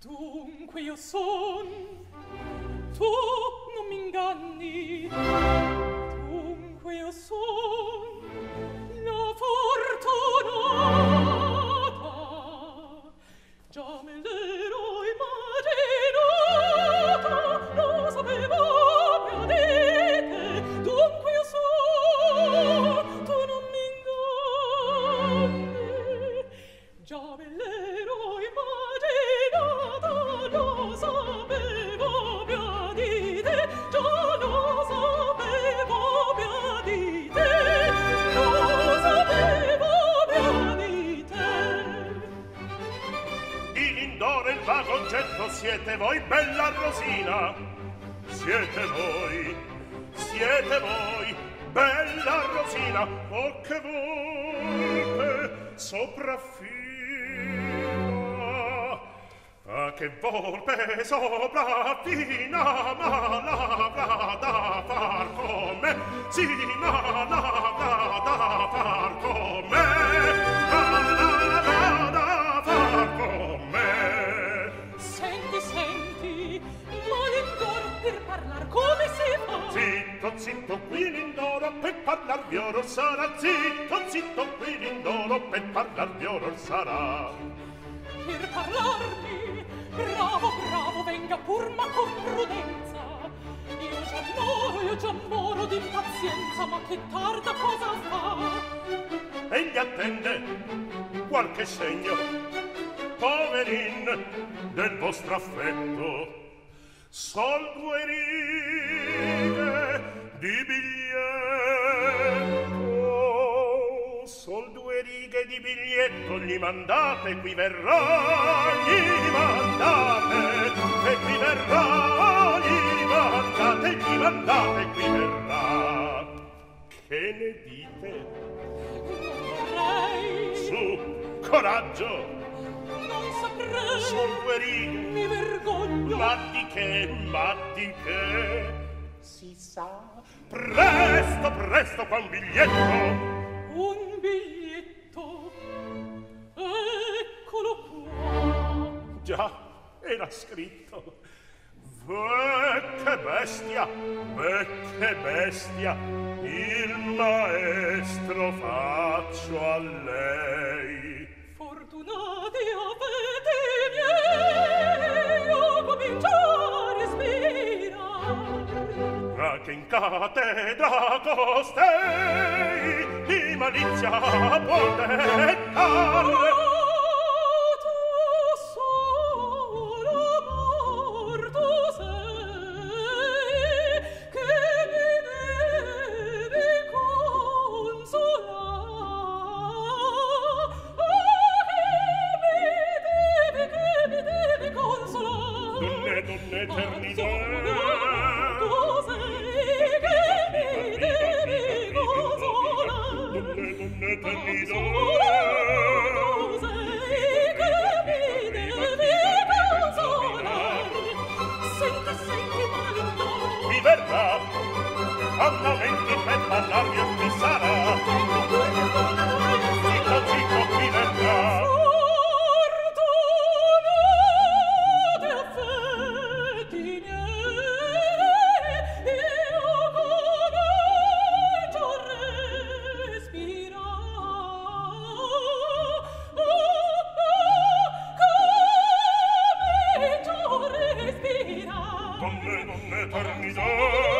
Dunque io son, tu non mi inganni. Dunque io son, la fortunata. Già me l'ero immaginata, lo sapevo prima di te. Dunque io son, tu non mi inganni. Già me l'ero immaginata, lo sapevo prima di te. Già lo sapevo prima di te. Lo sapevo prima di te. Di Lindore il vagoncetto siete voi, bella Rosina. Siete voi, bella Rosina. O che volte sopraffino. A che volpe sopraffina, ma l'avrà da far con me, sì, ma l'avrà da far con me, l'avrà da far con me. Senti, senti, ma l'indoro per parlar come si fa? Zitto, zitto, qui l'indoro per parlar violor sarà, zitto, zitto, qui l'indoro per parlar violor sarà. Per parlarmi bravo, bravo, venga pur, ma con prudenza. Io già moro d'impazienza, ma che tarda cosa fa? Egli attende qualche segno, poverin, del vostro affetto. Sol due righe di biglietto, sol due righe di biglietto gli mandate, qui verrà, gli mandate. E qui verrà, gli mandate, qui verrà. Che ne dite? Non vorrei. Su, coraggio. Non saprei. Sono due righe. Mi vergogno. Ma di che? Si sa. Presto, presto, qua un biglietto. Un biglietto? Eccolo qua. Già. Era scritto. Vecchia bestia, il maestro faccio a lei. Fortunati avete miei, io comincio a respirare. Ma che in cattedra costei, di malizia può dettare. Donne, donne, torni,